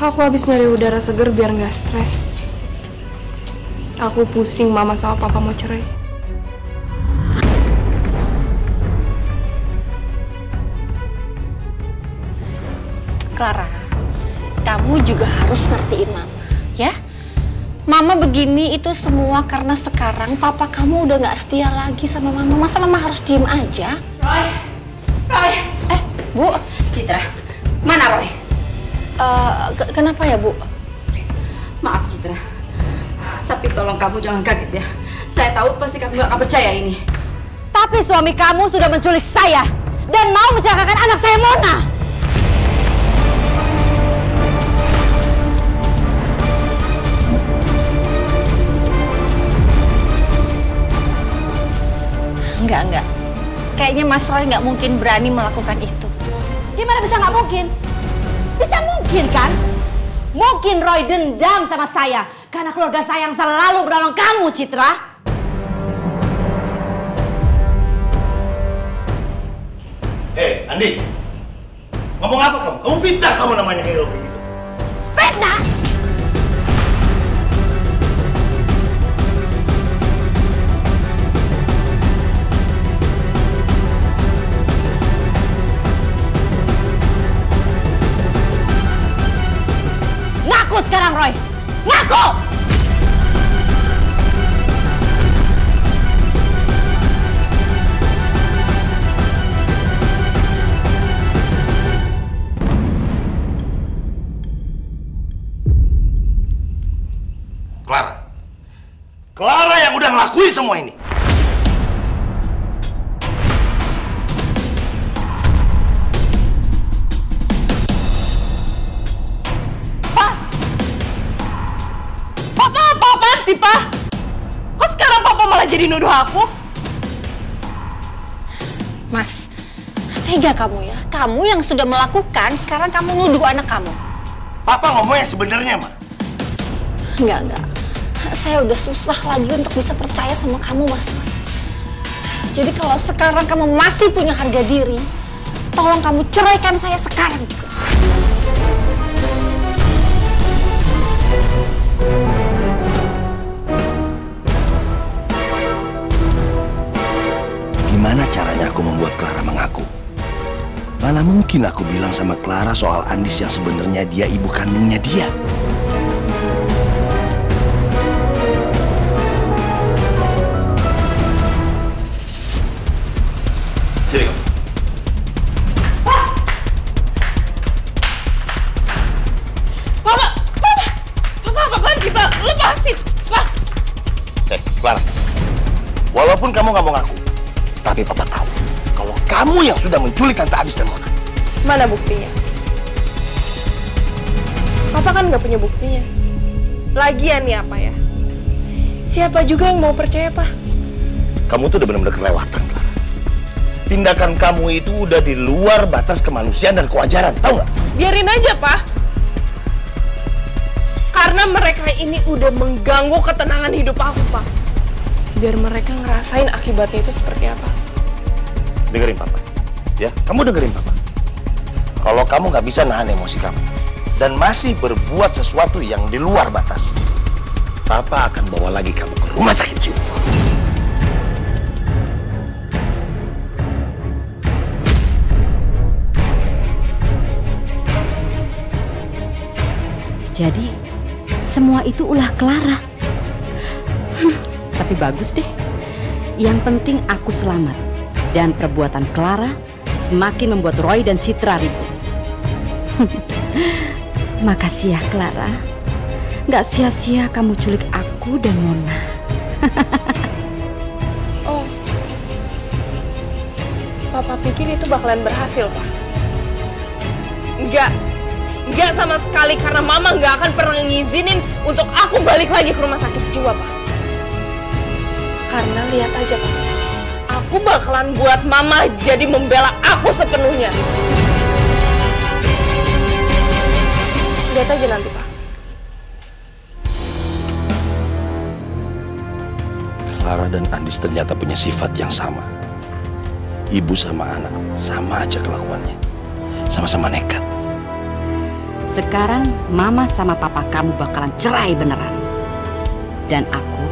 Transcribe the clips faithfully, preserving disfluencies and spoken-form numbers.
Aku habis nyari udara seger biar nggak stres. Aku pusing mama sama papa mau cerai. Clara, kamu juga harus ngertiin mama, ya? Mama begini itu semua karena sekarang papa kamu udah nggak setia lagi sama mama. Masa mama harus diem aja? Roy! Roy! Eh, Bu! Citra, mana Roy? Uh, kenapa ya, Bu? Maaf, Citra. Tapi tolong kamu jangan kaget ya. Saya tahu pasti kamu gak akan percaya ini. Tapi suami kamu sudah menculik saya dan mau mencelakakan anak saya, Mona. Enggak, enggak. Kayaknya Mas Roy nggak mungkin berani melakukan itu. Gimana bisa nggak mungkin? Bisa mungkin kan? Mungkin Roy dendam sama saya karena keluarga saya yang selalu menolong kamu, Citra. Hei, Andis. Ngomong apa kamu? Kamu fitnah kamu namanya kayak gitu. Fitnah? Sekarang Roy, ngaku! Clara, Clara yang udah ngelakuin semua ini. Pak, kok sekarang papa malah jadi nuduh aku? Mas, tega kamu ya. Kamu yang sudah melakukan, sekarang kamu nuduh anak kamu. Papa ngomong yang sebenarnya, Ma. Enggak, enggak. Saya udah susah lagi untuk bisa percaya sama kamu, Mas. Jadi kalau sekarang kamu masih punya harga diri, tolong kamu ceraikan saya sekarang juga. Gimana caranya aku membuat Clara mengaku? Mana mungkin aku bilang sama Clara soal Andis yang sebenarnya dia ibu kandungnya dia? Sini kamu. Pak! Papa! Papa! Papa! Papa! Papa! Lepasin! Pak! Hei, Clara. Walaupun kamu nggak mau ngaku, tapi papa tahu kalau kamu yang sudah menculik Tante Andis dan Mona. Mana buktinya? Papa kan nggak punya buktinya. Lagian nih apa ya? Siapa juga yang mau percaya, Pak? Kamu tuh udah benar-benar kelewatan, Clara. Tindakan kamu itu udah di luar batas kemanusiaan dan kewajaran, tahu nggak? Biarin aja, Pak. Karena mereka ini udah mengganggu ketenangan hidup aku, Pak. Biar mereka ngerasain akibatnya itu seperti apa. Dengerin papa, ya, kamu dengerin papa. Kalau kamu nggak bisa nahan emosi kamu dan masih berbuat sesuatu yang di luar batas, papa akan bawa lagi kamu ke rumah sakit jiwa. Jadi semua itu ulah Clara. Tapi bagus deh. Yang penting aku selamat. Dan perbuatan Clara semakin membuat Roy dan Citra ribut. Makasih ya Clara. Gak sia-sia kamu culik aku dan Mona. Oh, papa pikir itu bakalan berhasil, Pak. Enggak, enggak sama sekali. Karena mama gak akan pernah ngizinin untuk aku balik lagi ke rumah sakit jiwa, Pak. Karena lihat aja, Pak. Aku bakalan buat mama jadi membela aku sepenuhnya. Lihat aja nanti, Pak. Clara dan Andis ternyata punya sifat yang sama. Ibu sama anak, sama aja kelakuannya. Sama-sama nekat. Sekarang mama sama papa kamu bakalan cerai beneran. Dan aku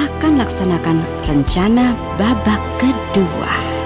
akan laksanakan rencana babak kedua.